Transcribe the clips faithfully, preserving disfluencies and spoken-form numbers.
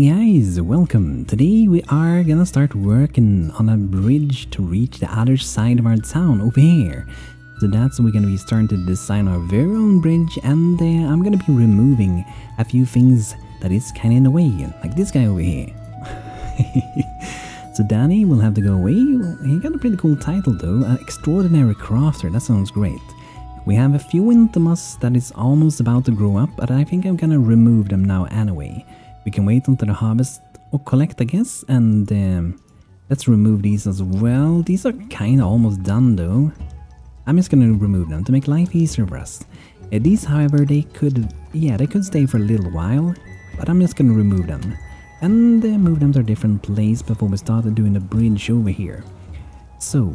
Hey guys, welcome! Today we are gonna start working on a bridge to reach the other side of our town over here. So that's we're gonna be starting to design our very own bridge, and uh, I'm gonna be removing a few things that is kinda in the way, like this guy over here. So Danny will have to go away. He got a pretty cool title though, an extraordinary crafter, that sounds great. We have a few Intimus that is almost about to grow up, but I think I'm gonna remove them now anyway. We can wait until the harvest or collect, I guess, and um, let's remove these as well. These are kinda almost done though. I'm just gonna remove them to make life easier for us. Uh, these, however, they could, yeah, they could stay for a little while, but I'm just gonna remove them. And uh, move them to a different place before we start doing the bridge over here. So,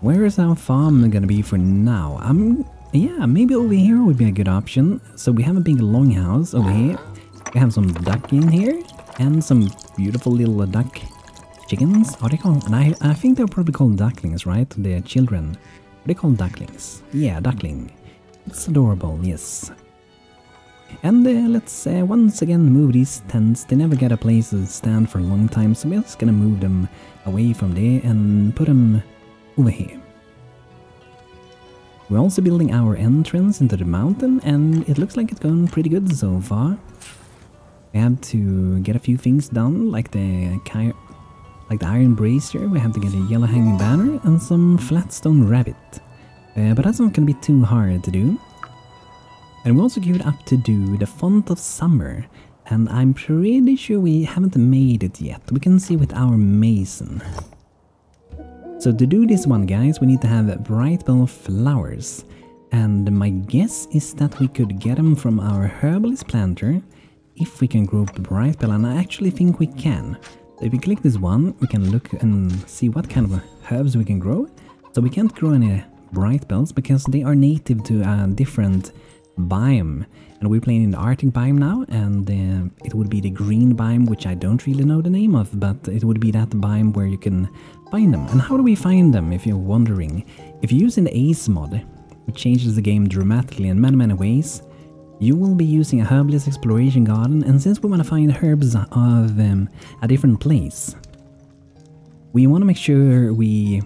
where is our farm gonna be for now? I'm, yeah, maybe over here would be a good option. So we have a big longhouse over here. We have some duck in here, and some beautiful little uh, duck chickens. What are they called? And I, I think they're probably called ducklings, right? They're children. They're called ducklings. Yeah, duckling. It's adorable, yes. And uh, let's uh, once again move these tents. They never get a place to stand for a long time, so we're just gonna move them away from there and put them over here. We're also building our entrance into the mountain, and it looks like it's going pretty good so far. We have to get a few things done, like the like the iron brazier. We have to get a yellow hanging banner and some flatstone rabbit. Uh, but that's not going to be too hard to do. And we also queued up to do the font of summer. And I'm pretty sure we haven't made it yet. We can see with our mason. So to do this one, guys, we need to have bright bell flowers. And my guess is that we could get them from our herbalist planter. If we can grow bright bell, and I actually think we can. So if we click this one, we can look and see what kind of herbs we can grow. So we can't grow any bright bells because they are native to a different biome. And we're playing in the Arctic biome now, and uh, it would be the green biome, which I don't really know the name of, but it would be that biome where you can find them. And how do we find them, if you're wondering? If you're using the ACE mod, which changes the game dramatically in many, many ways, you will be using a herbalist exploration garden, and since we want to find herbs of um, a different place, we want to make sure we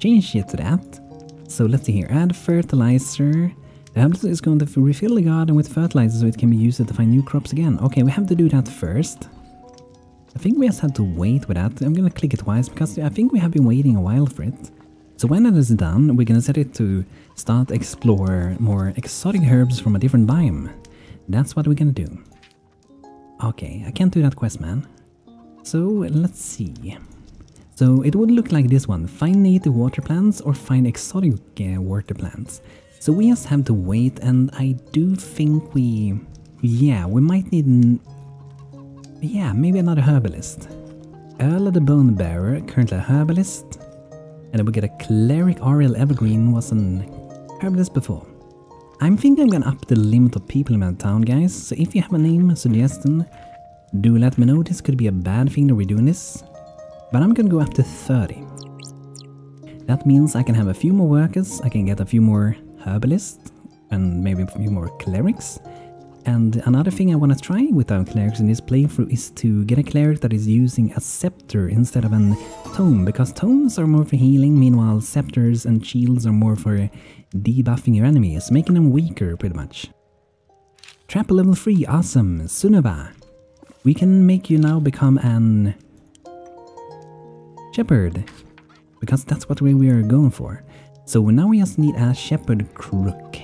change it to that. So let's see here, add fertilizer. The herbalist is going to refill the garden with fertilizer so it can be used to find new crops again. Okay, we have to do that first. I think we just have to wait with that. I'm going to click it twice because I think we have been waiting a while for it. So when it is done, we're gonna set it to start explore more exotic herbs from a different biome. That's what we're gonna do. Okay, I can't do that quest, man. So let's see. So it would look like this one, find native water plants or find exotic uh, water plants. So we just have to wait, and I do think we... Yeah, we might need... N yeah, maybe another herbalist. Earl the Bone Bearer, currently a herbalist. And then we get a Cleric. Ariel Evergreen was an herbalist before. I'm thinking I'm gonna up the limit of people in my town, guys. So if you have a name, a suggestion, do let me know. This could be a bad thing that we're doing this. But I'm gonna go up to thirty. That means I can have a few more workers. I can get a few more herbalists. And maybe a few more clerics. And another thing I want to try with our clerics in this playthrough is to get a cleric that is using a scepter instead of a tome, because tomes are more for healing, meanwhile scepters and shields are more for debuffing your enemies, making them weaker pretty much. Trap level three, awesome, Sunova. We can make you now become an shepherd, because that's what we are going for. So now we just need a shepherd crook.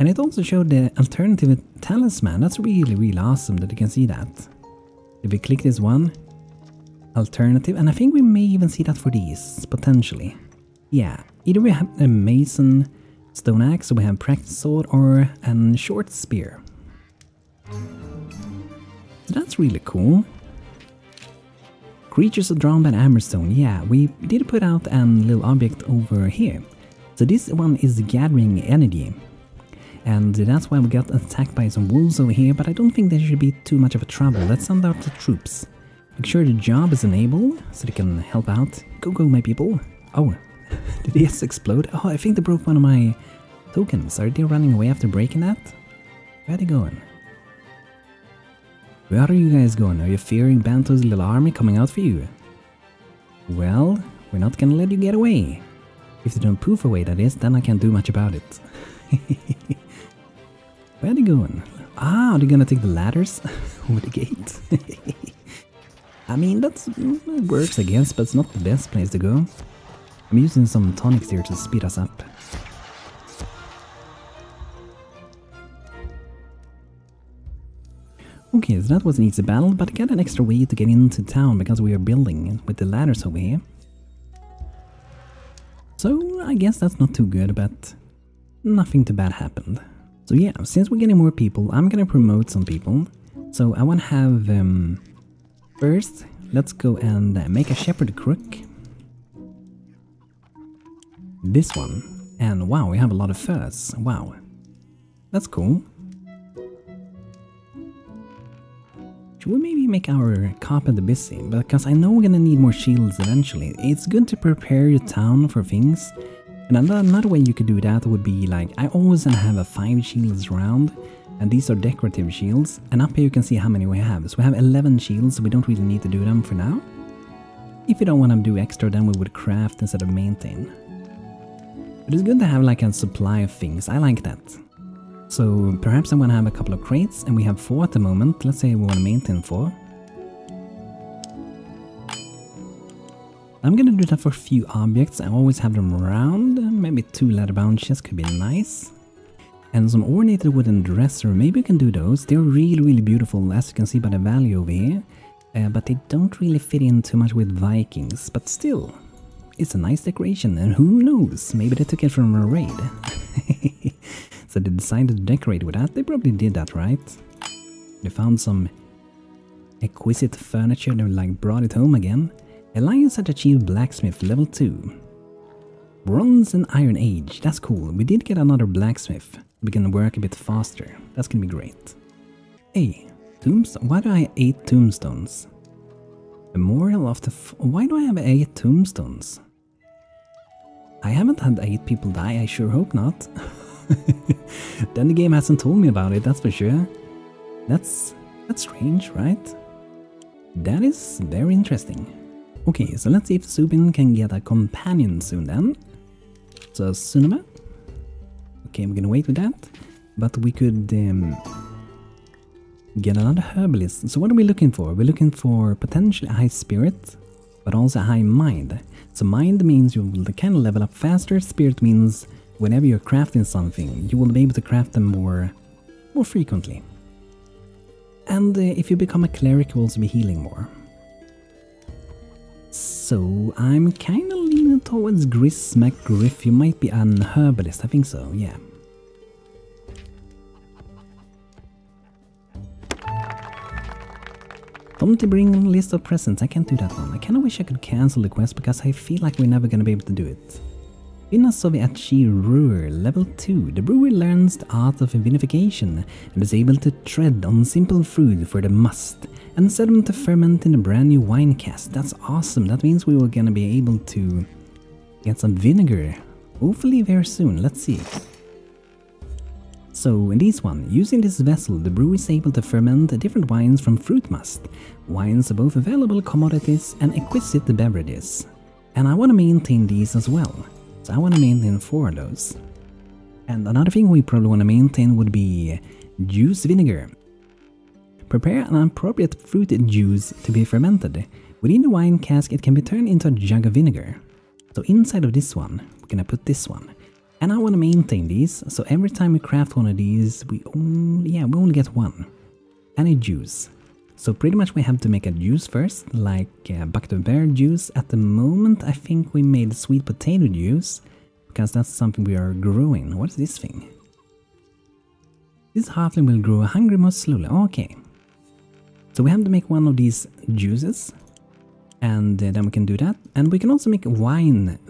And it also showed the alternative talisman. That's really, really awesome that you can see that. If we click this one, alternative, and I think we may even see that for these, potentially. Yeah, either we have a mason stone axe, so we have practice sword, or a short spear. So that's really cool. Creatures are drawn by an hammerstone. Yeah, we did put out a little object over here. So this one is gathering energy. And that's why we got attacked by some wolves over here, but I don't think there should be too much of a trouble. Let's send out the troops. Make sure the job is enabled, so they can help out. Go, go, my people. Oh, did they just explode? Oh, I think they broke one of my tokens. Are they running away after breaking that? Where are they going? Where are you guys going? Are you fearing Banto's little army coming out for you? Well, we're not gonna let you get away. If you don't poof away, that is, then I can't do much about it. Where are they going? Ah, are they gonna take the ladders over the gate? I mean, that's, that works, I guess, but it's not the best place to go. I'm using some tonics here to speed us up. Okay, so that was an easy battle, but I got an extra way to get into town because we are building with the ladders over here. So, I guess that's not too good, but nothing too bad happened. So yeah, since we're getting more people, I'm gonna promote some people. So I wanna have... Um, first, let's go and uh, make a shepherd crook. This one. And wow, we have a lot of furs. Wow. That's cool. Should we maybe make our carpenter busy? Because I know we're gonna need more shields eventually. It's good to prepare your town for things. And another way you could do that would be like, I always have a five shields round. And these are decorative shields. And up here you can see how many we have. So we have eleven shields, so we don't really need to do them for now. If you don't want to do extra, then we would craft instead of maintain. But it's good to have like a supply of things, I like that. So perhaps I want to have a couple of crates, and we have four at the moment. Let's say we want to maintain four. I'm gonna do that for a few objects. I always have them around. Maybe two leather bunches could be nice. And some ornated wooden dresser. Maybe you can do those. They're really, really beautiful, as you can see by the value over here. Uh, but they don't really fit in too much with Vikings. But still, it's a nice decoration. And who knows? Maybe they took it from a raid. So they decided to decorate with that. They probably did that, right? They found some exquisite furniture. They like brought it home again. Alliance had achieved blacksmith level two. Bronze and Iron Age. That's cool. We did get another blacksmith. We can work a bit faster. That's gonna be great. Hey, tombstone. Why do I have eight tombstones? Memorial of the... F Why do I have eight tombstones? I haven't had eight people die. I sure hope not. Then the game hasn't told me about it, that's for sure. That's... that's strange, right? That is very interesting. Okay, so let's see if Subin can get a companion soon then. So, Sunova. Okay, we're gonna wait with that. But we could um, get another herbalist. So what are we looking for? We're looking for potentially a high spirit, but also a high mind. So mind means you will kind of level up faster. Spirit means whenever you're crafting something, you will be able to craft them more, more frequently. And uh, if you become a cleric, you will also be healing more. So, I'm kinda leaning towards Gris McGriff. You might be an herbalist, I think so, yeah. Tomty, bring a list of presents. I can't do that one. I kinda wish I could cancel the quest because I feel like we're never gonna be able to do it. Vinasoviachi Brewer, level two. The brewer learns the art of vinification and is able to tread on simple fruit for the must and set them to ferment in a brand new wine cask. That's awesome. That means we were gonna be able to get some vinegar. Hopefully very soon. Let's see. So in this one, using this vessel, the brewer is able to ferment different wines from fruit must. Wines are both available commodities and exquisite beverages. And I want to maintain these as well. I want to maintain four of those. And another thing we probably want to maintain would be juice vinegar. Prepare an appropriate fruit juice to be fermented. Within the wine cask it can be turned into a jug of vinegar. So inside of this one, we're gonna put this one. And I want to maintain these, so every time we craft one of these, we only, yeah, we only get one. And a juice. So pretty much we have to make a juice first, like uh, bucket of pear juice. At the moment I think we made sweet potato juice, because that's something we are growing. What is this thing? This halfling will grow hungry more slowly. Okay. So we have to make one of these juices, and uh, then we can do that. And we can also make wine,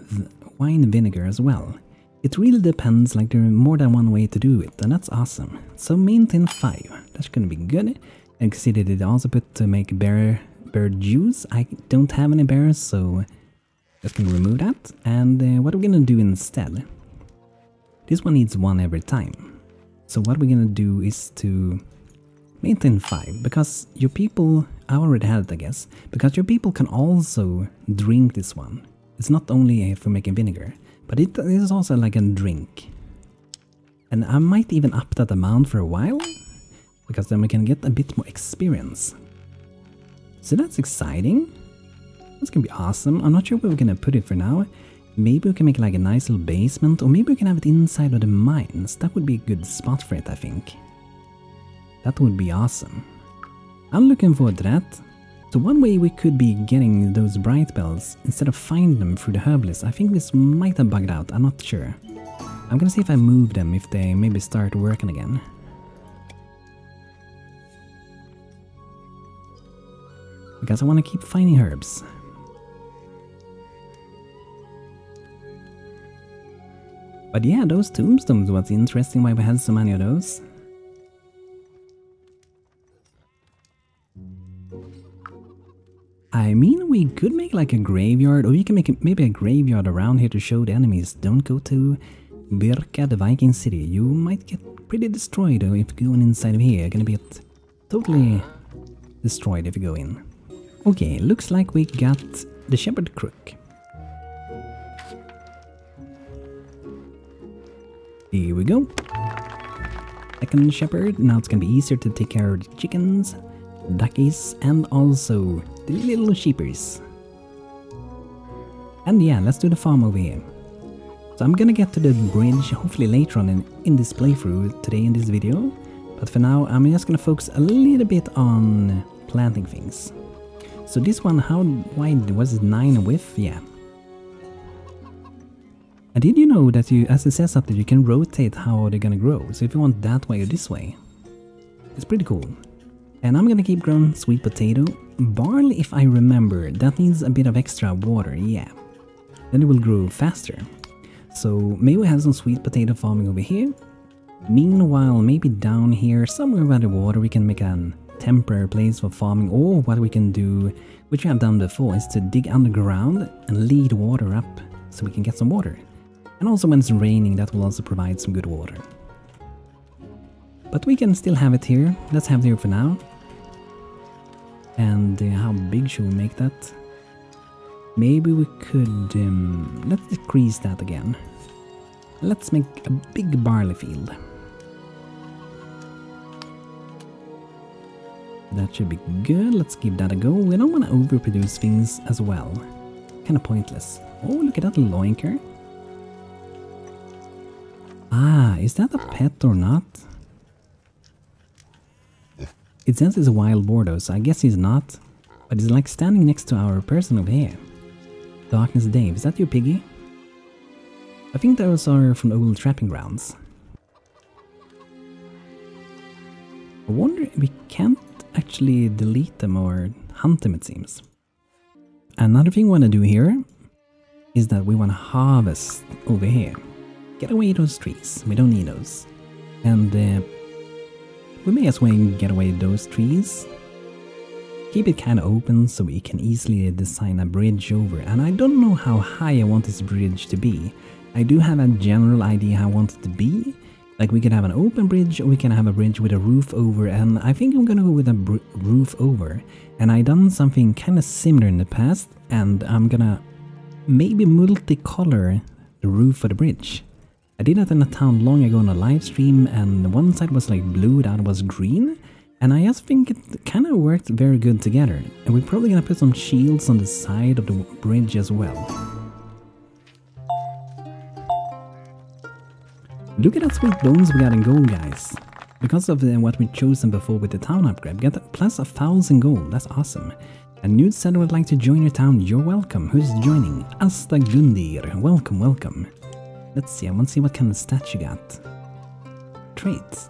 wine vinegar as well. It really depends, like there are more than one way to do it, and that's awesome. So maintain five, that's gonna be good. And see, they did also put to make bear, bear juice. I don't have any bears, so just gonna remove that. And uh, what we're gonna do instead, this one needs one every time. So what we're gonna do is to Maintain five, because your people... I already had it, I guess. Because your people can also drink this one. It's not only for making vinegar, but it is also like a drink. And I might even up that amount for a while, because then we can get a bit more experience. So that's exciting. That's gonna be awesome. I'm not sure where we're gonna put it for now. Maybe we can make like a nice little basement, or maybe we can have it inside of the mines. That would be a good spot for it, I think. That would be awesome. I'm looking forward to that. So one way we could be getting those bright bells, instead of find them through the herbalist, I think this might have bugged out, I'm not sure. I'm gonna see if I move them, if they maybe start working again. Because I want to keep finding herbs. But yeah, those tombstones was interesting, why we had so many of those. I mean, we could make like a graveyard, or you can make maybe a graveyard around here to show the enemies. Don't go to Birka, the Viking city. You might get pretty destroyed if going inside of here. You're gonna get totally destroyed if you go in. Okay, looks like we got the shepherd crook. Here we go. Second shepherd. Now it's gonna be easier to take care of the chickens, duckies, and also the little sheepers. And yeah, let's do the farm over here. So I'm gonna get to the bridge hopefully later on in, in this playthrough today in this video. But for now I'm just gonna focus a little bit on planting things. So this one, how wide was it? Nine width? Yeah. And did you know that you, as it says up there, you can rotate how they're gonna grow. So if you want that way or this way. It's pretty cool. And I'm gonna keep growing sweet potato. Barley, if I remember, that needs a bit of extra water, yeah. Then it will grow faster. So maybe we have some sweet potato farming over here. Meanwhile, maybe down here, somewhere by the water, we can make a temporary place for farming. Or what we can do, which we have done before, is to dig underground and lead water up so we can get some water. And also when it's raining, that will also provide some good water. But we can still have it here. Let's have it here for now. And uh, how big should we make that? Maybe we could... Um, let's decrease that again. Let's make a big barley field. That should be good. Let's give that a go. We don't want to overproduce things as well. Kind of pointless. Oh, look at that loinker. Ah, is that a pet or not? It says it's a wild boar though, so I guess he's not. But he's like standing next to our person over here. Darkness Dave, is that you, piggy? I think those are from old trapping grounds. I wonder if we can't actually delete them or hunt them, it seems. Another thing we want to do here is that we want to harvest over here. Get away those trees, we don't need those. And uh, we may as well get away those trees. Keep it kind of open so we can easily design a bridge over. And I don't know how high I want this bridge to be. I do have a general idea how I want it to be. Like we could have an open bridge, or we can have a bridge with a roof over. And I think I'm gonna go with a br roof over. And I done something kind of similar in the past. And I'm gonna maybe multicolor the roof of the bridge. I did that in a town long ago on a live stream, and one side was like blue, the other was green. And I just think it kind of worked very good together. And we're probably gonna put some shields on the side of the bridge as well. Look at that sweet bones we got in gold, guys. Because of the, what we chosen before with the town upgrade, get plus a thousand gold, that's awesome. A new settler would like to join your town, you're welcome. Who's joining? Asta Gundir, welcome, welcome. Let's see, I want to see what kind of stats you got. Traits.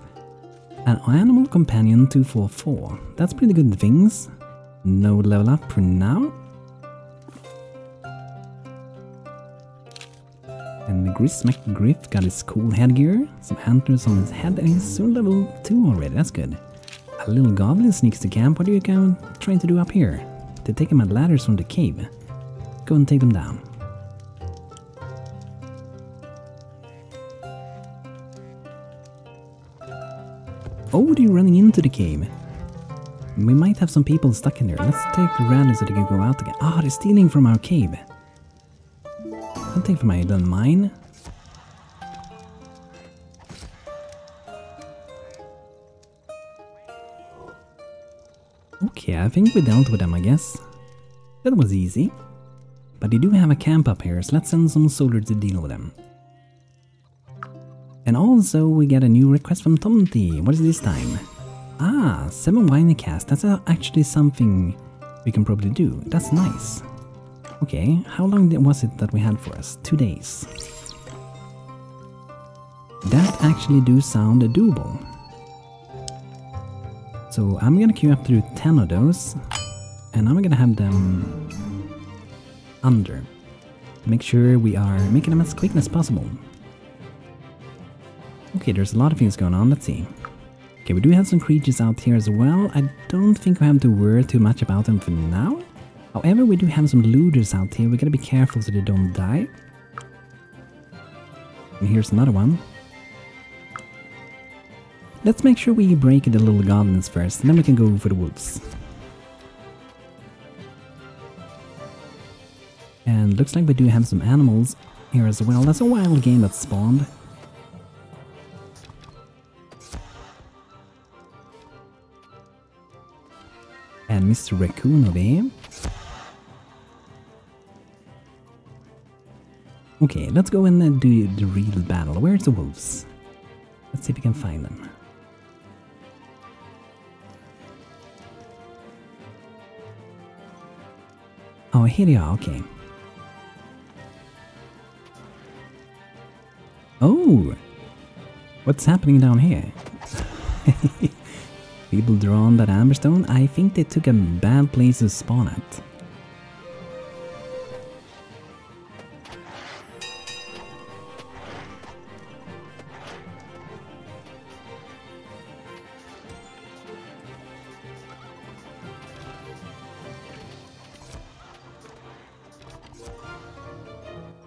An animal companion two four four. That's pretty good things. No level up for now. And Gris McGriff got his cool headgear. Some antlers on his head, and he's soon level two already, that's good. A little goblin sneaks to camp. What are you trying to do up here? They take him at ladders from the cave. Go and take them down. Oh, they're running into the cave. We might have some people stuck in there. Let's take the rally so they can go out again. Ah, oh, they're stealing from our cave. Don't take from my own mine. Okay, I think we dealt with them, I guess. That was easy. But they do have a camp up here, so let's send some soldiers to deal with them. And also, we get a new request from Tomty. What is this time? Ah, seven wine cast. That's actually something we can probably do. That's nice. Okay, how long was it that we had for us? Two days. That actually do sound doable. So I'm gonna queue up through ten of those, and I'm gonna have them under. Make sure we are making them as quick as possible. Okay, there's a lot of things going on, let's see. Okay, we do have some creatures out here as well. I don't think we have to worry too much about them for now. However, we do have some looters out here. We gotta be careful so they don't die. And here's another one. Let's make sure we break the little goblins first, and then we can go for the wolves. And looks like we do have some animals here as well. That's a wild game that spawned. And Mister Raccoon over here. Okay, let's go in and do the real battle. Where's the wolves? Let's see if we can find them. Oh, here they are, okay. Oh! What's happening down here? People drawn that amberstone? I think they took a bad place to spawn at.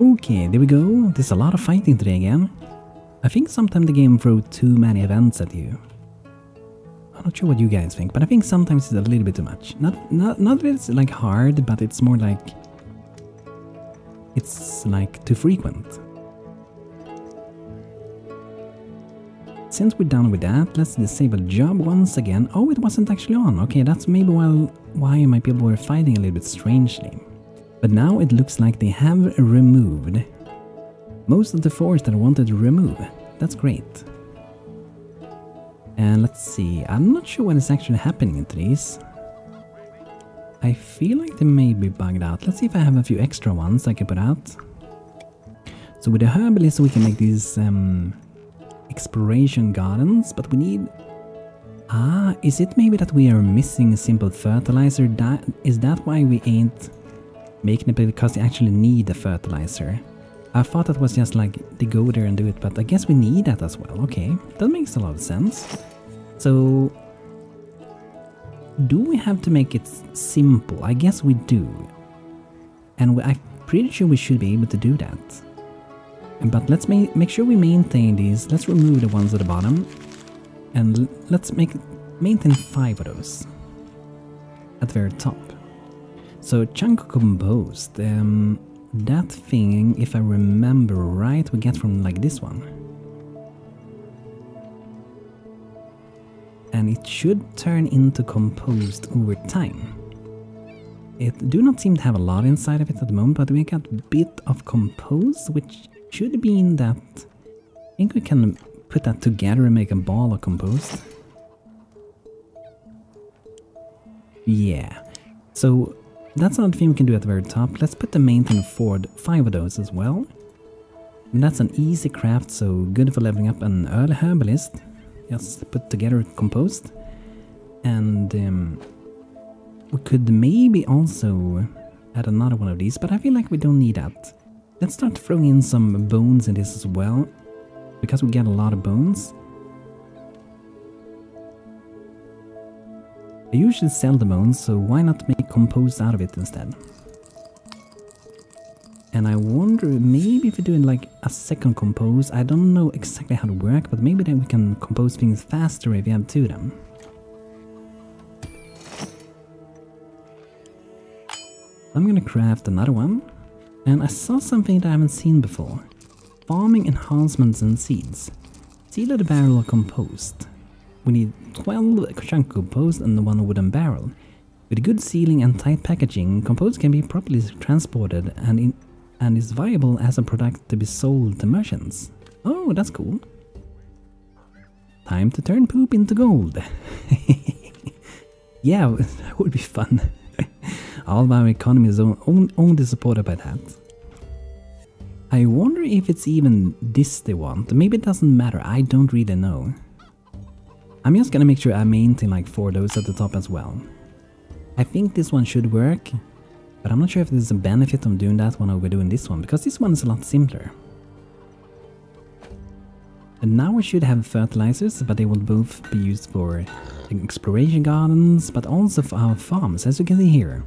Okay, there we go. There's a lot of fighting today again. I think sometimes the game throws too many events at you. I'm not sure what you guys think, but I think sometimes it's a little bit too much. Not, not, not that it's like hard, but it's more like... it's like too frequent. Since we're done with that, let's disable job once again. Oh, it wasn't actually on. Okay, that's maybe while, why my people were fighting a little bit strangely. But now it looks like they have removed most of the force that I wanted to remove. That's great. And let's see, I'm not sure what is actually happening to these. I feel like they may be bugged out. Let's see if I have a few extra ones I can put out. So with the herbalist we can make these um, exploration gardens, but we need... Ah, is it maybe that we are missing a simple fertilizer? That, is that why we ain't making it because they actually need the fertilizer? I thought that was just like they go there and do it, but I guess we need that as well. Okay, that makes a lot of sense. So, do we have to make it simple? I guess we do. And we, I'm pretty sure we should be able to do that. But let's ma make sure we maintain these. Let's remove the ones at the bottom. And let's make maintain five of those. At the very top. So, Chunk Composed. Um, That thing, if I remember right, we get from like this one. And it should turn into compost over time. It do not seem to have a lot inside of it at the moment, but we got a bit of compost, which should be in that... I think we can put that together and make a ball of compost. Yeah. So... that's another thing we can do at the very top. Let's put the main thing forward, five of those as well. And that's an easy craft, so good for leveling up an early herbalist. Just put together compost. And um, we could maybe also add another one of these, but I feel like we don't need that. Let's start throwing in some bones in this as well, because we get a lot of bones. I usually sell the bones, so why not make compost out of it instead? And I wonder, maybe if we do like a second compose, I don't know exactly how to work, but maybe then we can compose things faster if we have two of them. I'm gonna craft another one. And I saw something that I haven't seen before. Farming enhancements and seeds. Seal of the barrel of compost. We need twelve chunk compost and one wooden barrel. With good sealing and tight packaging, compost can be properly transported and in and is viable as a product to be sold to merchants. Oh, that's cool. Time to turn poop into gold. Yeah, that would be fun. All of our economy is only supported by that. I wonder if it's even this they want. Maybe it doesn't matter, I don't really know. I'm just gonna make sure I maintain like four of those at the top as well. I think this one should work, but I'm not sure if there's a benefit of doing that one over doing this one, because this one is a lot simpler. And now we should have fertilizers, but they will both be used for exploration gardens, but also for our farms, as you can see here.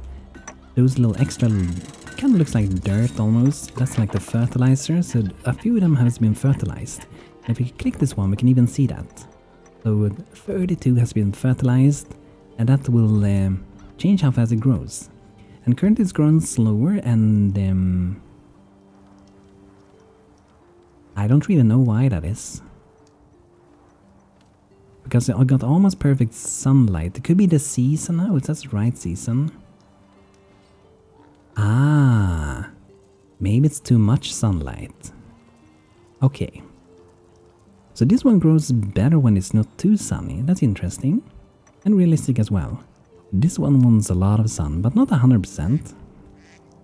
Those little extra, kind of looks like dirt almost, that's like the fertilizer, so a few of them has been fertilized. And if we click this one, we can even see that. So thirty-two has been fertilized, and that will uh, change how fast it grows. And currently it's growing slower, and um, I don't really know why that is. Because I got almost perfect sunlight. It could be the season. Oh, it's that's right season. Ah, maybe it's too much sunlight. Okay. So this one grows better when it's not too sunny. That's interesting. And realistic as well. This one wants a lot of sun, but not one hundred percent.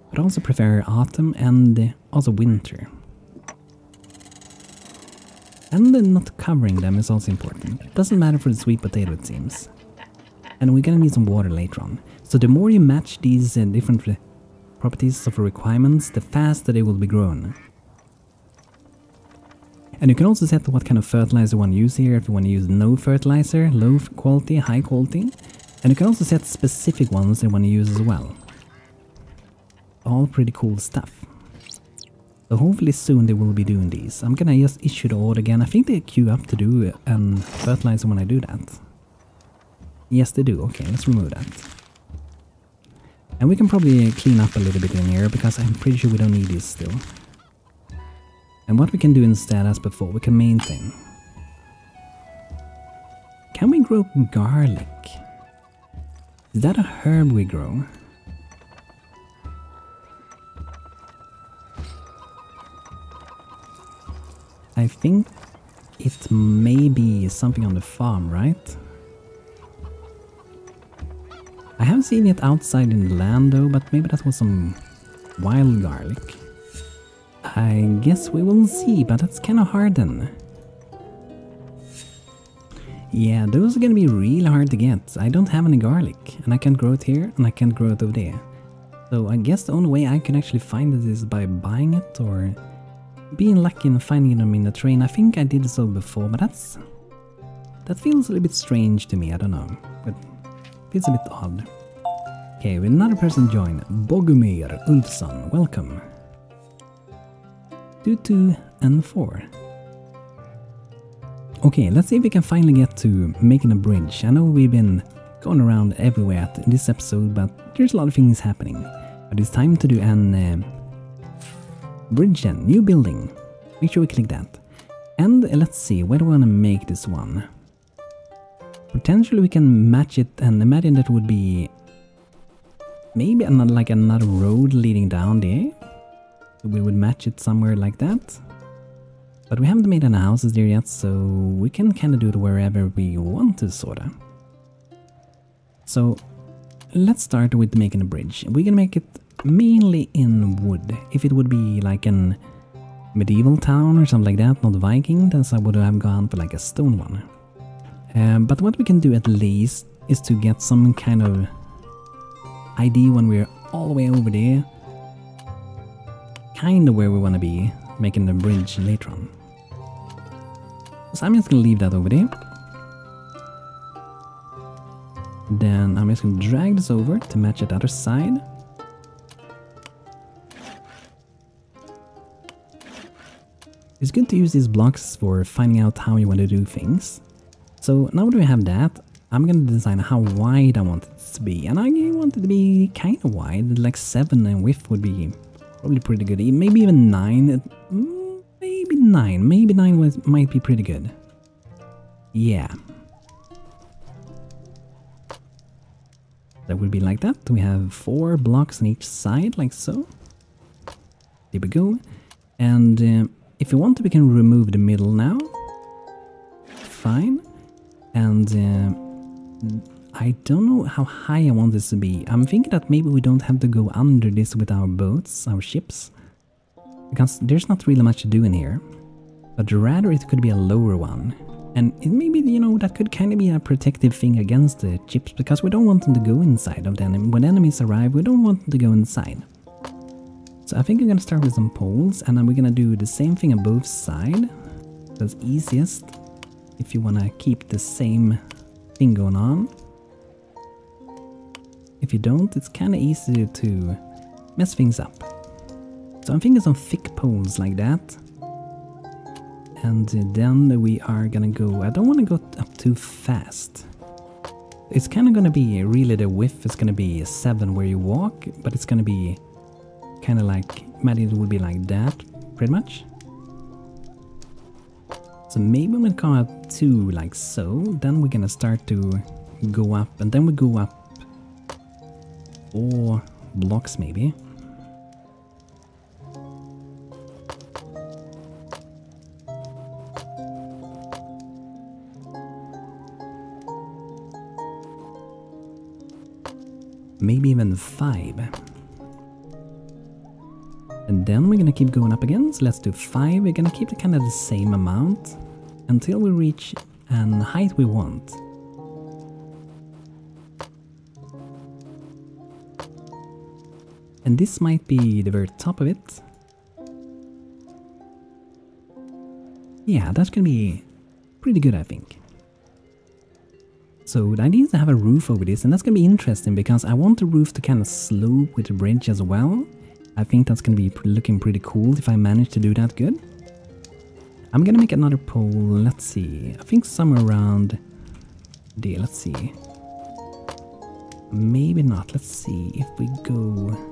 But I also prefer autumn and also winter. And then not covering them is also important. It doesn't matter for the sweet potato, it seems. And we're gonna need some water later on. So the more you match these uh, different properties of requirements, the faster they will be grown. And you can also set what kind of fertilizer you want to use here, if you want to use no fertilizer, low quality, high quality. And you can also set specific ones you want to use as well. All pretty cool stuff. So hopefully soon they will be doing these. I'm gonna just issue the order again. I think they queue up to do um, fertilizer when I do that. Yes, they do. Okay, let's remove that. And we can probably clean up a little bit in here, because I'm pretty sure we don't need these still. And what we can do instead, as before, we can maintain. Can we grow garlic? Is that a herb we grow? I think it may be something on the farm, right? I haven't seen it outside in the land though, but maybe that was some wild garlic. I guess we will see, but that's kind of hard then. Yeah, those are gonna be really hard to get. I don't have any garlic, and I can't grow it here, and I can't grow it over there. So I guess the only way I can actually find it is by buying it, or being lucky in finding them in the train. I think I did so before, but that's... that feels a little bit strange to me, I don't know. But it feels a bit odd. Okay, another person joined. Bogumir Ulfsson, welcome. Two, two, and four. Okay, let's see if we can finally get to making a bridge. I know we've been going around everywhere in this episode, but there's a lot of things happening. But it's time to do an... Uh, Bridge then, new building. Make sure we click that. And uh, let's see, where do we want to make this one? Potentially we can match it and imagine that would be... maybe another, like another road leading down there. So we would match it somewhere like that. But we haven't made any houses there yet, so we can kind of do it wherever we want to, sorta. So, let's start with making a bridge. We're gonna make it mainly in wood. If it would be like an medieval town or something like that, not Viking, then I would have gone for like a stone one. Um, but what we can do at least is to get some kind of idea when we're all the way over there, kind of where we want to be making the bridge later on. So I'm just gonna leave that over there. Then I'm just gonna drag this over to match that other side. It's good to use these blocks for finding out how you want to do things. So now that we have that, I'm gonna design how wide I want it to be, and I want it to be kind of wide, like seven, and width would be probably pretty good, maybe even nine, maybe nine, maybe nine was, might be pretty good. Yeah. That would be like that. We have four blocks on each side, like so. There we go. And uh, if you want to, we can remove the middle now. Fine. And uh, I don't know how high I want this to be. I'm thinking that maybe we don't have to go under this with our boats, our ships. Because there's not really much to do in here. But rather it could be a lower one. And it maybe, you know, that could kind of be a protective thing against the ships, because we don't want them to go inside of the enemy. When enemies arrive, we don't want them to go inside. So I think we're gonna start with some poles, and then we're gonna do the same thing on both sides. That's easiest, if you wanna keep the same thing going on. If you don't, it's kinda easy to mess things up. So I'm thinking some thick poles like that. And then we are gonna go, I don't wanna go up too fast. It's kinda gonna be, really the width is gonna be seven where you walk, but it's gonna be kinda like, imagine it would be like that, pretty much. So maybe we'll come up two, like so, then we're gonna start to go up, and then we go up four blocks maybe. Maybe even five. And then we're gonna keep going up again, so let's do five. We're gonna keep the kind of the same amount until we reach an height we want. And this might be the very top of it. Yeah, that's gonna be pretty good, I think. So the idea is to have a roof over this, and that's going to be interesting because I want the roof to kind of slope with the bridge as well. I think that's going to be looking pretty cool if I manage to do that good. I'm going to make another pole, let's see, I think somewhere around there, let's see. Maybe not, let's see if we go...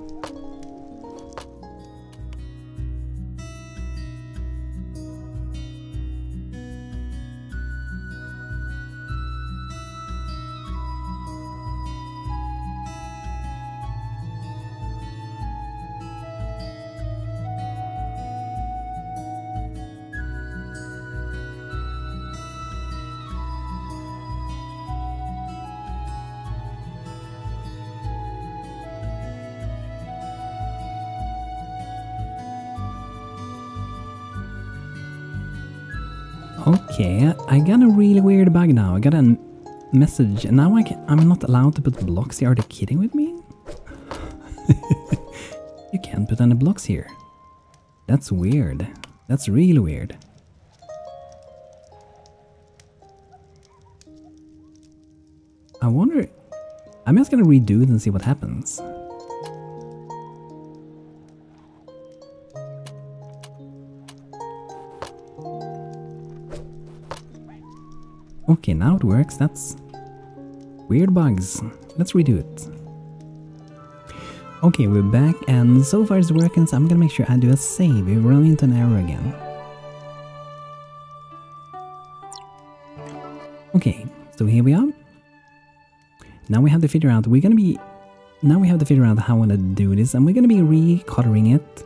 Okay, I got a really weird bug now. I got a message, and now I can, I'm not allowed to put blocks here. Are they kidding with me? You can't put any blocks here. That's weird. That's really weird. I wonder... I'm just gonna redo it and see what happens. Okay, now it works. That's weird bugs. Let's redo it. Okay, we're back, and so far it's working, so I'm gonna make sure I do a save. We run into an error again. Okay, so here we are. Now we have to figure out, we're gonna be... Now we have to figure out how I want to do this, and we're gonna be re-coloring it.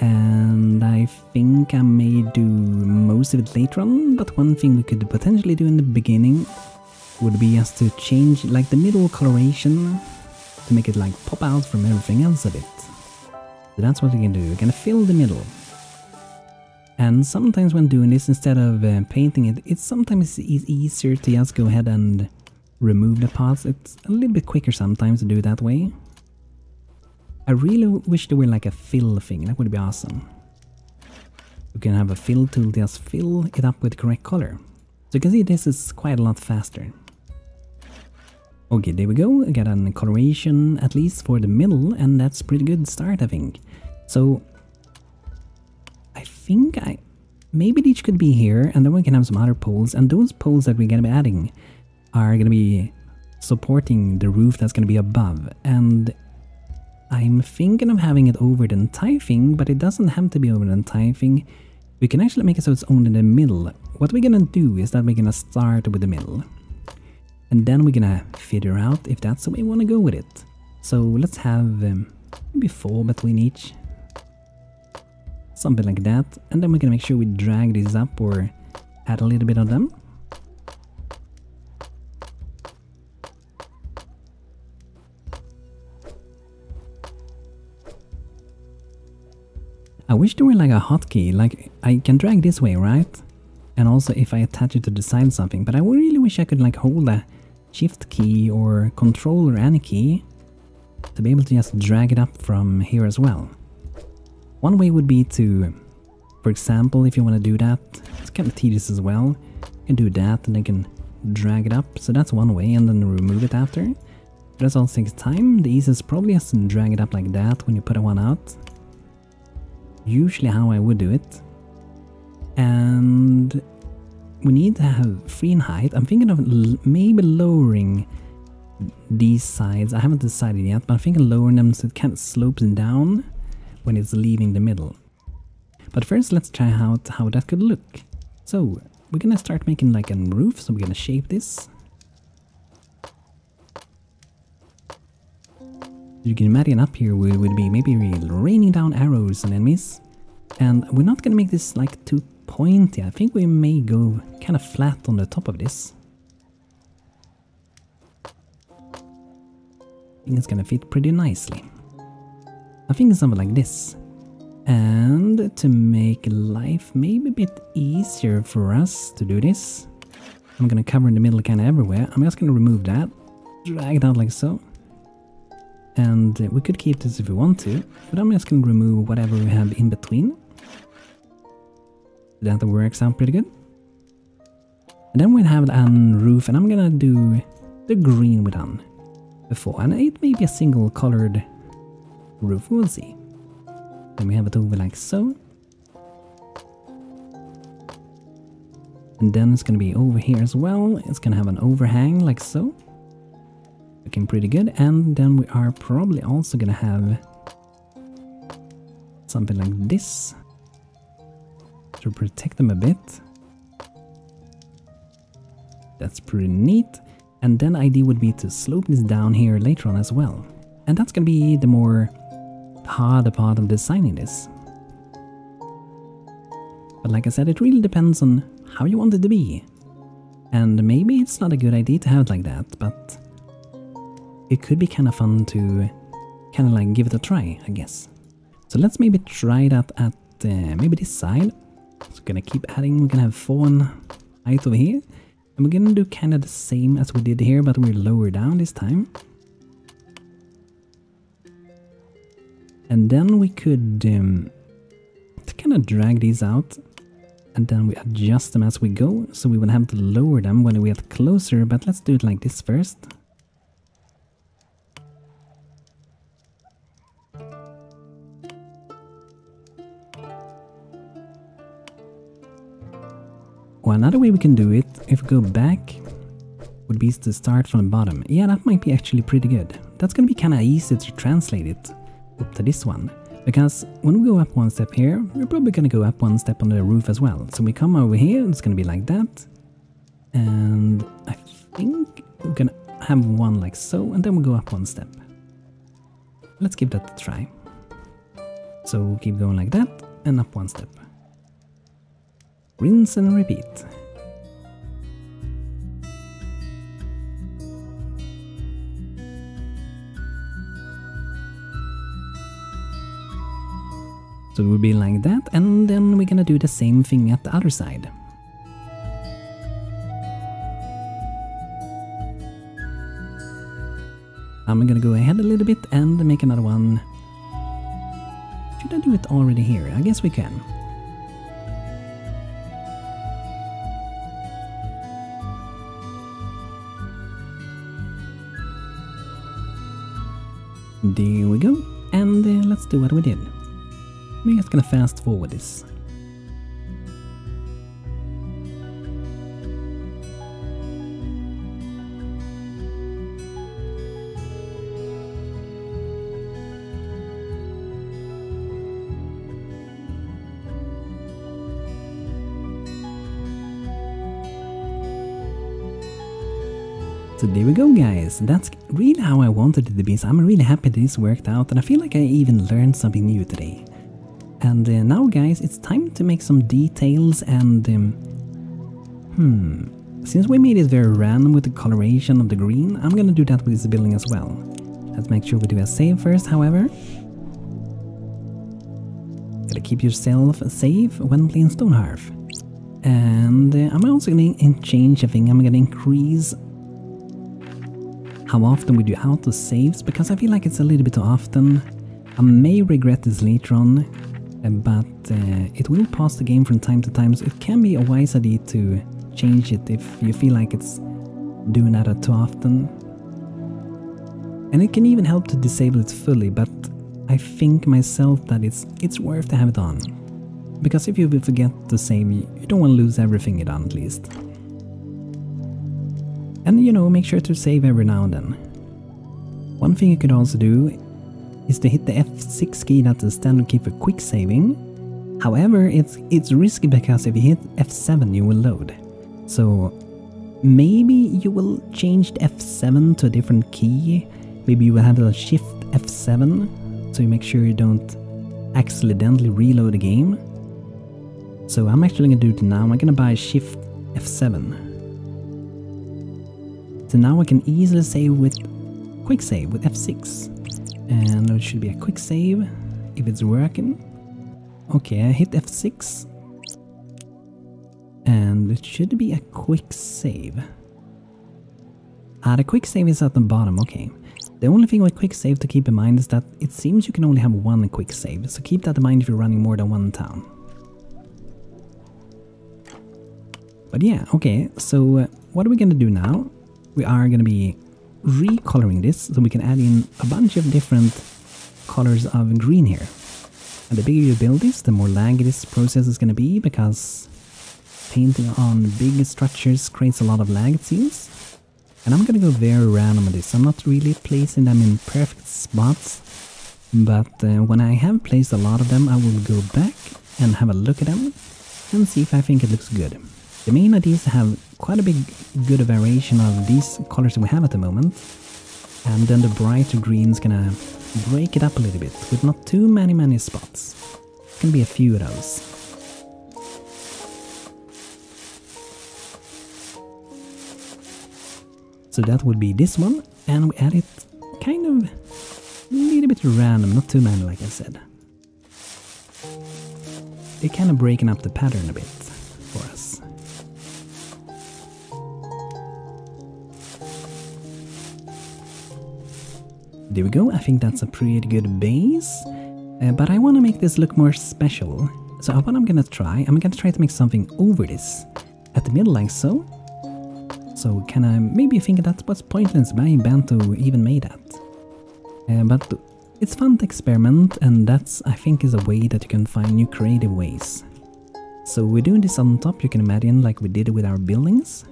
And I think I may do most of it later on, but one thing we could potentially do in the beginning would be just to change like the middle coloration to make it like pop out from everything else a bit. So that's what we can do, we're gonna fill the middle. And sometimes when doing this, instead of uh, painting it, it's sometimes it's easier to just go ahead and remove the parts. It's a little bit quicker sometimes to do it that way. I really wish there were like a fill thing, that would be awesome. You can have a fill tool to just fill it up with the correct color. So you can see this is quite a lot faster. Okay, there we go, I got a coloration at least for the middle, and that's pretty good start I think. So, I think I maybe these could be here, and then we can have some other poles, and those poles that we're going to be adding are going to be supporting the roof that's going to be above, and I'm thinking of having it over the entire thing, but it doesn't have to be over the entire thing. We can actually make it so it's only in the middle. What we're going to do is that we're going to start with the middle, and then we're going to figure out if that's the way we want to go with it. So let's have um, maybe four between each. Something like that, and then we're gonna make sure we drag these up or add a little bit of them. I wish there were like a hotkey, like I can drag this way, right? And also if I attach it to the side something, but I really wish I could like hold a shift key or control or any key to be able to just drag it up from here as well. One way would be to, for example, if you want to do that, let's kind of tee this as well. You can do that and then you can drag it up. So that's one way, and then remove it after. But that's all takes time. The easiest probably is to drag it up like that when you put one out. Usually how I would do it. And we need to have three in height. I'm thinking of maybe lowering these sides. I haven't decided yet, but I'm thinking lowering them so it kind of slopes down when it's leaving the middle. But first let's try out how that could look. So we're gonna start making like a roof, so we're gonna shape this. You can imagine up here we would be maybe raining down arrows and enemies. And we're not gonna make this like too pointy. I think we may go kind of flat on the top of this. I think it's gonna fit pretty nicely. I think it's something like this, and to make life maybe a bit easier for us to do this, I'm gonna cover in the middle kind of everywhere. I'm just gonna remove that, drag it out like so, and we could keep this if we want to, but I'm just gonna remove whatever we have in between. That works out pretty good. And then we'll have a roof, and I'm gonna do the green we done before, and it may be a single colored roof, we'll see. Then we have it over like so. And then it's gonna be over here as well. It's gonna have an overhang like so. Looking pretty good. And then we are probably also gonna have something like this to protect them a bit. That's pretty neat. And then the idea would be to slope this down here later on as well. And that's gonna be the more harder part of designing this. But like I said, it really depends on how you want it to be. And maybe it's not a good idea to have it like that, but it could be kind of fun to kind of like give it a try, I guess. So let's maybe try that at uh, maybe this side. So we're gonna keep adding, we're gonna have four height over here. And we're gonna do kind of the same as we did here, but we're lower down this time. And then we could um, kind of drag these out, and then we adjust them as we go, so we will have to lower them when we get closer, but let's do it like this first. Well, another way we can do it, if we go back, would be to start from the bottom. Yeah, that might be actually pretty good. That's gonna be kind of easy to translate it up to this one, because when we go up one step here, we're probably gonna go up one step on the roof as well. So we come over here, it's gonna be like that, and I think we're gonna have one like so, and then we'll go up one step. Let's give that a try. So keep going like that, and up one step. Rinse and repeat. So it will be like that, and then we're gonna do the same thing at the other side. I'm gonna go ahead a little bit and make another one. Should I do it already here? I guess we can. There we go, and uh, let's do what we did. We're just gonna fast forward this. So there we go, guys. That's really how I wanted it to be, so I'm really happy this worked out, and I feel like I even learned something new today. And uh, now, guys, it's time to make some details, and um, hmm, since we made it very random with the coloration of the green, I'm gonna do that with this building as well. Let's make sure we do a save first, however. Gotta keep yourself safe when playing Stonehearth. And uh, I'm also gonna change a thing. I'm gonna increase how often we do auto saves, because I feel like it's a little bit too often. I may regret this later on, but uh, it will pause the game from time to time, so it can be a wise idea to change it if you feel like it's doing that too often. And it can even help to disable it fully, but I think myself that it's it's worth to have it on, because if you forget to save, you don't want to lose everything it on at least. And, you know, make sure to save every now and then. One thing you could also do is to hit the F six key, that's the standard key for quick saving. However, it's it's risky, because if you hit F seven you will load. So maybe you will change the F seven to a different key. Maybe you will handle a shift F seven, so you make sure you don't accidentally reload the game. So I'm actually going to do it now. I'm going to buy shift F seven. So now I can easily save with quick save with F six, and it should be a quick save if it's working. Okay, I hit F six, and it should be a quick save. Ah, the quick save is at the bottom. Okay, the only thing with quick save to keep in mind is that it seems you can only have one quick save, so keep that in mind if you're running more than one town. But yeah, okay, so uh, what are we gonna do now? We are going to be recoloring this, so we can add in a bunch of different colors of green here. And the bigger you build this, the more laggy this process is going to be, because painting on big structures creates a lot of lag, it seems. And I'm going to go very random on this. I'm not really placing them in perfect spots, but uh, when I have placed a lot of them, I will go back and have a look at them and see if I think it looks good. The main idea is to have quite a big good variation of these colors we have at the moment, and then the brighter green is gonna break it up a little bit with not too many many spots. It can be a few of those. So that would be this one, and we add it kind of a little bit random, not too many like I said. They're kind of breaking up the pattern a bit for us. There we go, I think that's a pretty good base, uh, but I want to make this look more special. So what I'm gonna try, I'm gonna try to make something over this, at the middle like so. So can I maybe think that was pointless by Banto even made that. Uh, but it's fun to experiment, and that's, I think, is a way that you can find new creative ways. So we're doing this on top, you can imagine, like we did with our buildings.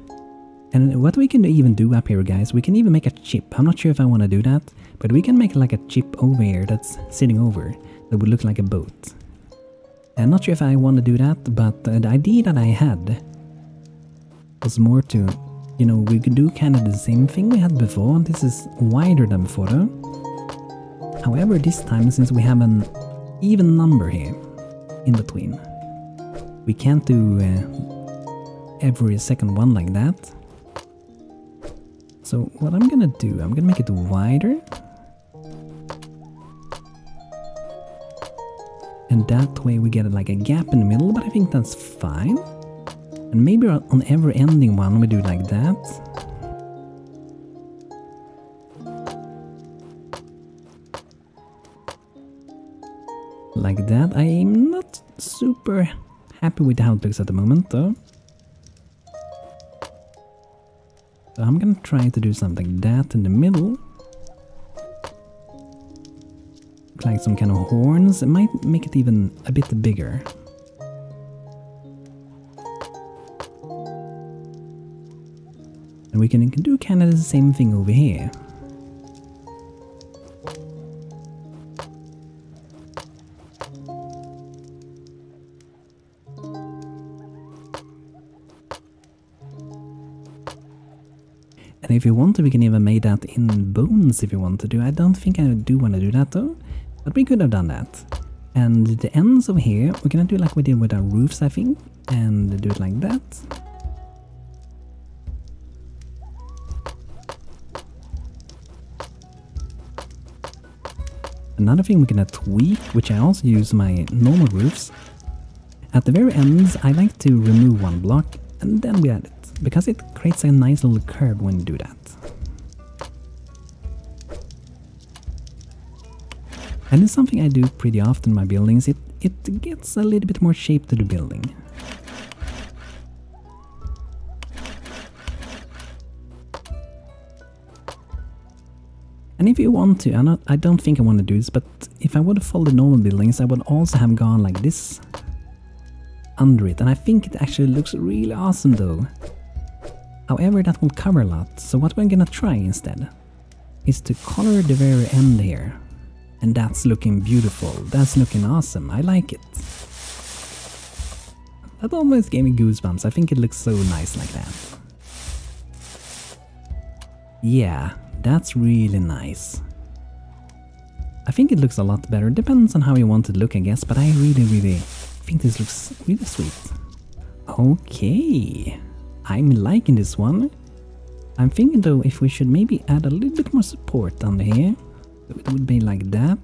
And what we can even do up here, guys, we can even make a chip. I'm not sure if I want to do that, but we can make like a chip over here that's sitting over, that would look like a boat. I'm not sure if I want to do that, but the idea that I had was more to, you know, we could do kind of the same thing we had before. This is wider than before though. However, this time, since we have an even number here in between, we can't do uh, every second one like that. So what I'm gonna do, I'm gonna make it wider, and that way we get like a gap in the middle, but I think that's fine. And maybe on every ending one we do it like that. Like that. I'm not super happy with how it looks at the moment though. So I'm gonna try to do something like that in the middle. Look like some kind of horns. It might make it even a bit bigger. And we can do kind of the same thing over here. And if you want to, we can even make that in bones if you want to do. I don't think I do want to do that though. But we could have done that. And the ends over here, we're gonna do like we did with our roofs, I think. And do it like that. Another thing we're gonna tweak, which I also use my normal roofs. At the very ends, I like to remove one block and then we add it, because it creates a nice little curve when you do that. And it's something I do pretty often in my buildings. It, it gets a little bit more shape to the building. And if you want to, I'm not, I don't think I want to do this, but if I would have followed the normal buildings, I would also have gone like this under it. And I think it actually looks really awesome though. However, that won't cover a lot. So what we're gonna try instead is to color the very end here. And that's looking beautiful. That's looking awesome. I like it. That almost gave me goosebumps. I think it looks so nice like that. Yeah. That's really nice. I think it looks a lot better. Depends on how you want it to look, I guess, but I really, really think this looks really sweet. Okay. I'm liking this one. I'm thinking though if we should maybe add a little bit more support under here. So it would be like that.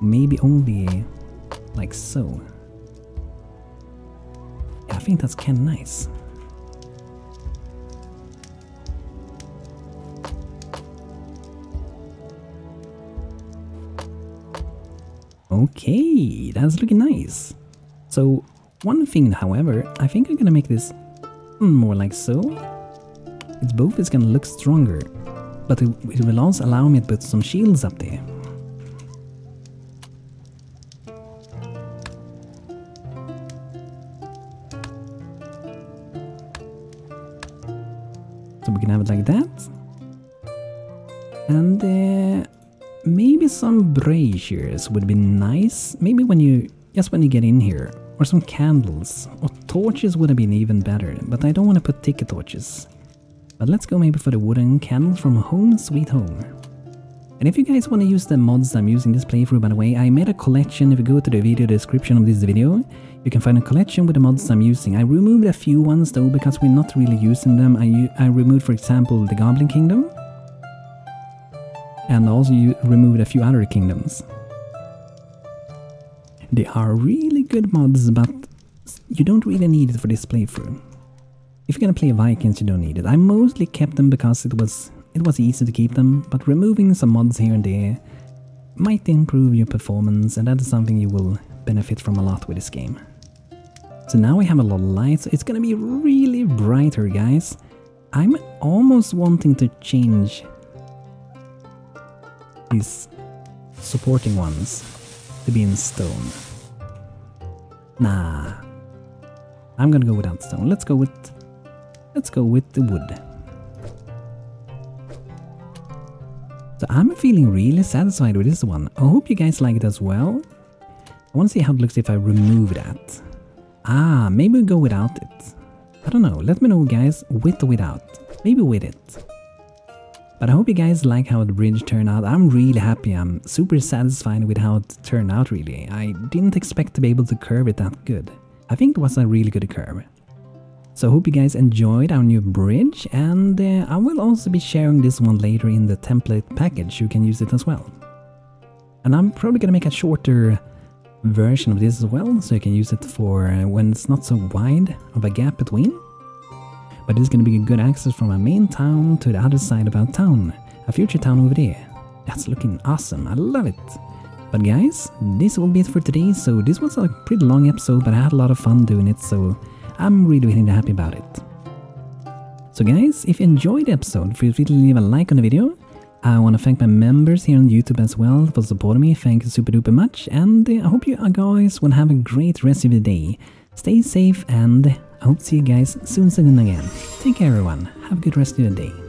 Maybe only like so. Yeah, I think that's kind of nice. Okay, that's looking nice. So, one thing however, I think I'm gonna make this more like so. It's both is gonna look stronger, but it, it will also allow me to put some shields up there. So we can have it like that. And uh, maybe some braziers would be nice. Maybe when you, just when you get in here. Or some candles. Or torches would have been even better. But I don't want to put ticket torches. But let's go maybe for the wooden candles from Home Sweet Home. And if you guys want to use the mods I'm using this playthrough, by the way, I made a collection. If you go to the video description of this video, you can find a collection with the mods I'm using. I removed a few ones though, because we're not really using them. I, I removed, for example, the Goblin Kingdom. And also you removed a few other kingdoms. They are really good mods, but you don't really need it for this playthrough. If you're gonna play Vikings, you don't need it. I mostly kept them because it was it was easy to keep them, but removing some mods here and there might improve your performance, and that is something you will benefit from a lot with this game. So now we have a lot of light, so it's gonna be really brighter, guys. I'm almost wanting to change these supporting ones to be in stone. Nah, I'm gonna go without stone. Let's go with Let's go with the wood. So I'm feeling really satisfied with this one. I hope you guys like it as well. I want to see how it looks if I remove that. Ah, maybe we'll go without it. I don't know. Let me know, guys, with or without. Maybe with it. But I hope you guys like how the bridge turned out. I'm really happy. I'm super satisfied with how it turned out, really. I didn't expect to be able to curve it that good. I think it was a really good curve. So I hope you guys enjoyed our new bridge, and uh, I will also be sharing this one later in the template package. You can use it as well. And I'm probably gonna make a shorter version of this as well, so you can use it for when it's not so wide of a gap between. But it's gonna be a good access from our main town to the other side of our town, a future town over there. That's looking awesome, I love it. But guys, this will be it for today, so this was a pretty long episode, but I had a lot of fun doing it, so I'm really, really happy about it. So guys, if you enjoyed the episode, feel free to leave a like on the video. I want to thank my members here on YouTube as well for supporting me. Thank you super duper much. And I hope you guys will have a great rest of the day. Stay safe, and I hope to see you guys soon soon again. Take care everyone. Have a good rest of your day.